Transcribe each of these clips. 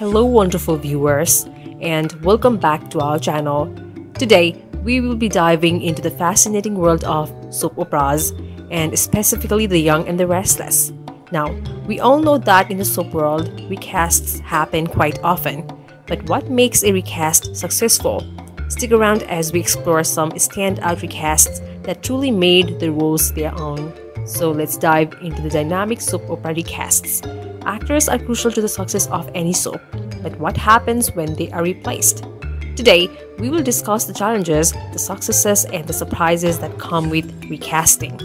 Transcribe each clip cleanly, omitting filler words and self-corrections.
Hello wonderful viewers, and welcome back to our channel. Today we will be diving into the fascinating world of soap operas, and specifically The Young and the Restless. Now, we all know that in the soap world, recasts happen quite often. But what makes a recast successful? Stick around as we explore some standout recasts that truly made the roles their own. So let's dive into the dynamic soap opera recasts. Actors are crucial to the success of any soap, but what happens when they are replaced? Today, we will discuss the challenges, the successes, and the surprises that come with recasting.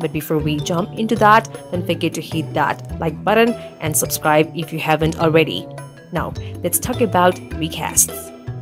But before we jump into that, don't forget to hit that like button and subscribe if you haven't already. Now, let's talk about recasts.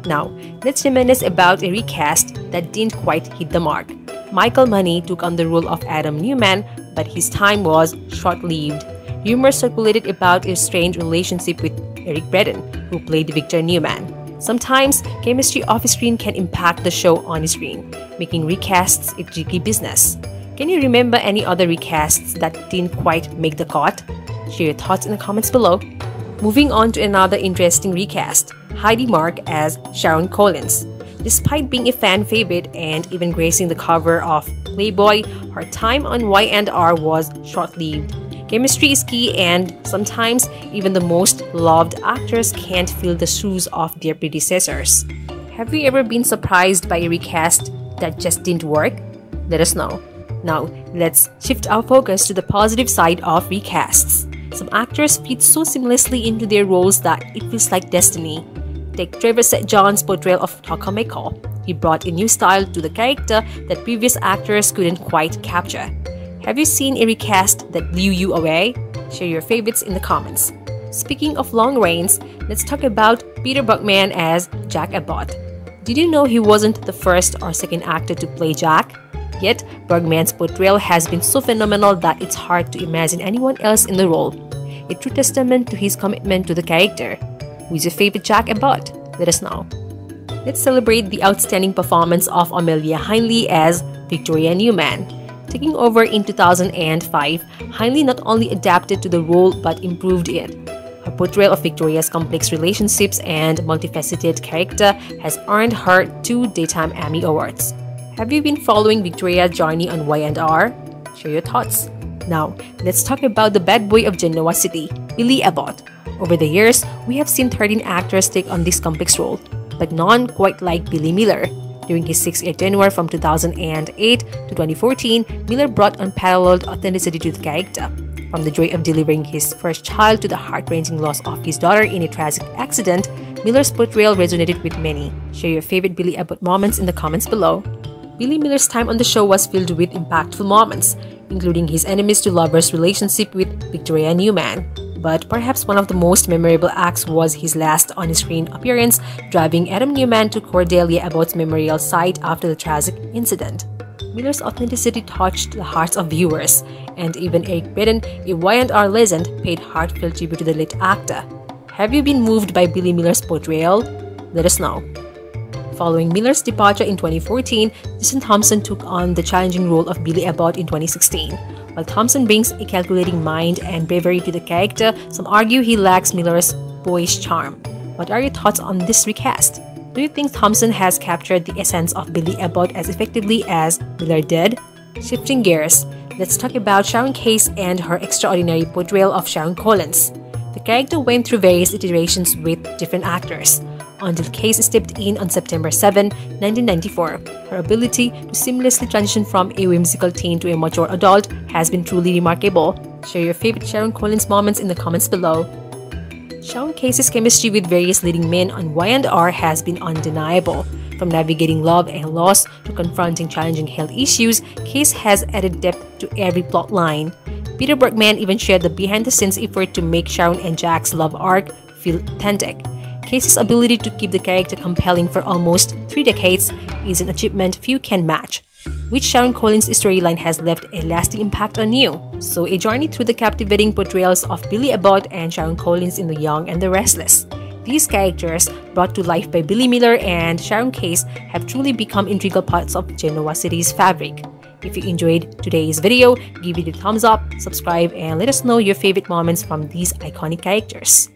Now, let's reminisce about a recast that didn't quite hit the mark. Michael Muhney took on the role of Adam Newman, but his time was short-lived. Rumors circulated about his strange relationship with Eric Braeden, who played Victor Newman. Sometimes, chemistry off-screen can impact the show on-screen, making recasts a tricky business. Can you remember any other recasts that didn't quite make the cut? Share your thoughts in the comments below. Moving on to another interesting recast, Heidi Mark as Sharon Collins. Despite being a fan favorite and even gracing the cover of Playboy, her time on Y&R was short-lived. Chemistry is key, and sometimes even the most loved actors can't fill the shoes of their predecessors. Have you ever been surprised by a recast that just didn't work? Let us know. Now, let's shift our focus to the positive side of recasts. Some actors fit so seamlessly into their roles that it feels like destiny. Take Trevor St-John's portrayal of Tucker McCall. He brought a new style to the character that previous actors couldn't quite capture. Have you seen a recast that blew you away? Share your favorites in the comments. Speaking of long reigns, let's talk about Peter Bergman as Jack Abbott. Did you know he wasn't the first or second actor to play Jack? Yet, Bergman's portrayal has been so phenomenal that it's hard to imagine anyone else in the role. A true testament to his commitment to the character. Who's your favorite Jack Abbott? Let us know. Let's celebrate the outstanding performance of Amelia Heinle as Victoria Newman. Taking over in 2005, Heinle not only adapted to the role but improved it. Her portrayal of Victoria's complex relationships and multifaceted character has earned her 2 Daytime Emmy Awards. Have you been following Victoria's journey on Y&R? Share your thoughts. Now, let's talk about the bad boy of Genoa City, Billy Abbott. Over the years, we have seen 13 actors take on this complex role, but none quite like Billy Miller. During his 6-year tenure from 2008 to 2014, Miller brought unparalleled authenticity to the character. From the joy of delivering his first child to the heart-wrenching loss of his daughter in a tragic accident, Miller's portrayal resonated with many. Share your favorite Billy Abbott moments in the comments below. Billy Miller's time on the show was filled with impactful moments, including his enemies-to-lovers relationship with Victoria Newman. But perhaps one of the most memorable acts was his last on-screen appearance, driving Adam Newman to Cordelia Abbott's memorial site after the tragic incident. Miller's authenticity touched the hearts of viewers, and even Eric Braeden, a Y&R legend, paid heartfelt tribute to the late actor. Have you been moved by Billy Miller's portrayal? Let us know. Following Miller's departure in 2014, Jason Thompson took on the challenging role of Billy Abbott in 2016. While Thompson brings a calculating mind and bravery to the character, some argue he lacks Miller's boyish charm. What are your thoughts on this recast? Do you think Thompson has captured the essence of Billy Abbott as effectively as Miller did? Shifting gears, let's talk about Sharon Case and her extraordinary portrayal of Sharon Collins. The character went through various iterations with different actors, until Case stepped in on September 7, 1994. Her ability to seamlessly transition from a whimsical teen to a mature adult has been truly remarkable. Share your favorite Sharon Collins moments in the comments below. Sharon Case's chemistry with various leading men on Y&R has been undeniable. From navigating love and loss to confronting challenging health issues, Case has added depth to every plot line. Peter Bergman even shared the behind-the-scenes effort to make Sharon and Jack's love arc feel authentic. Case's ability to keep the character compelling for almost 3 decades is an achievement few can match, which Sharon Collins' storyline has left a lasting impact on you. So a journey through the captivating portrayals of Billy Abbott and Sharon Collins in The Young and the Restless. These characters, brought to life by Billy Miller and Sharon Case, have truly become integral parts of Genoa City's fabric. If you enjoyed today's video, give it a thumbs up, subscribe, and let us know your favorite moments from these iconic characters.